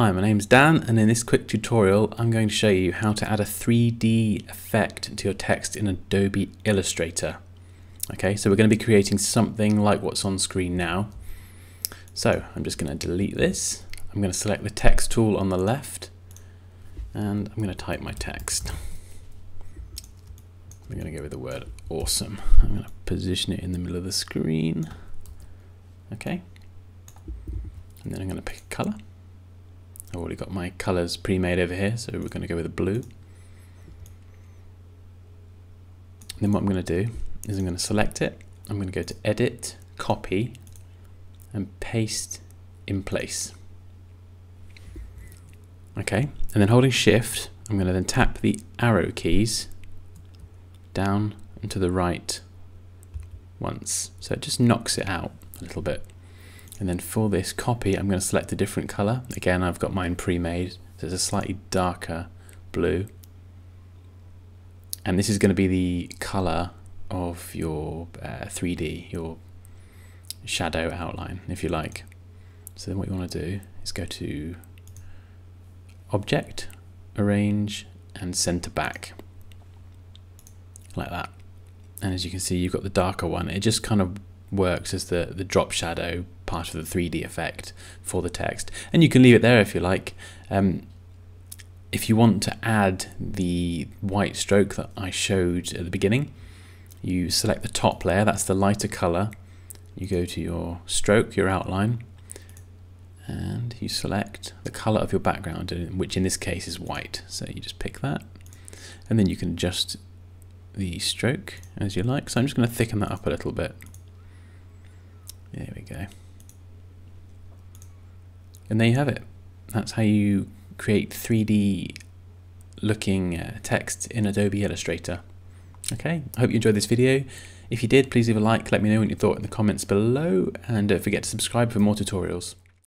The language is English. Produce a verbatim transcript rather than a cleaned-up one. Hi, my name's Dan, and in this quick tutorial I'm going to show you how to add a three D effect to your text in Adobe Illustrator. Okay, so we're going to be creating something like what's on screen now. So I'm just going to delete this. I'm going to select the text tool on the left and I'm going to type my text. I'm going to go with the word awesome. I'm going to position it in the middle of the screen. Okay, and then I'm going to pick a color. I've already got my colors pre-made over here, so we're going to go with a blue. And then what I'm going to do is I'm going to select it, I'm going to go to edit, copy and paste in place. Okay, and then holding shift I'm going to then tap the arrow keys down and to the right once, so it just knocks it out a little bit. And then for this copy, I'm going to select a different color. Again, I've got mine pre-made, so it's a slightly darker blue. And this is going to be the color of your uh, three D, your shadow outline, if you like. So then what you want to do is go to Object, Arrange, and Center Back, like that. And as you can see, you've got the darker one. It just kind of works as the, the drop shadow part of the three D effect for the text, and you can leave it there if you like. Um, if you want to add the white stroke that I showed at the beginning, you select the top layer, that's the lighter color, you go to your stroke, your outline, and you select the color of your background, which in this case is white, so you just pick that, and then you can adjust the stroke as you like. So I'm just going to thicken that up a little bit. There we go. And there you have it. That's how you create three D looking uh, text in Adobe Illustrator. Okay, I hope you enjoyed this video. If you did, please leave a like, let me know what you thought in the comments below, and don't forget to subscribe for more tutorials.